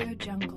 AudioJungle.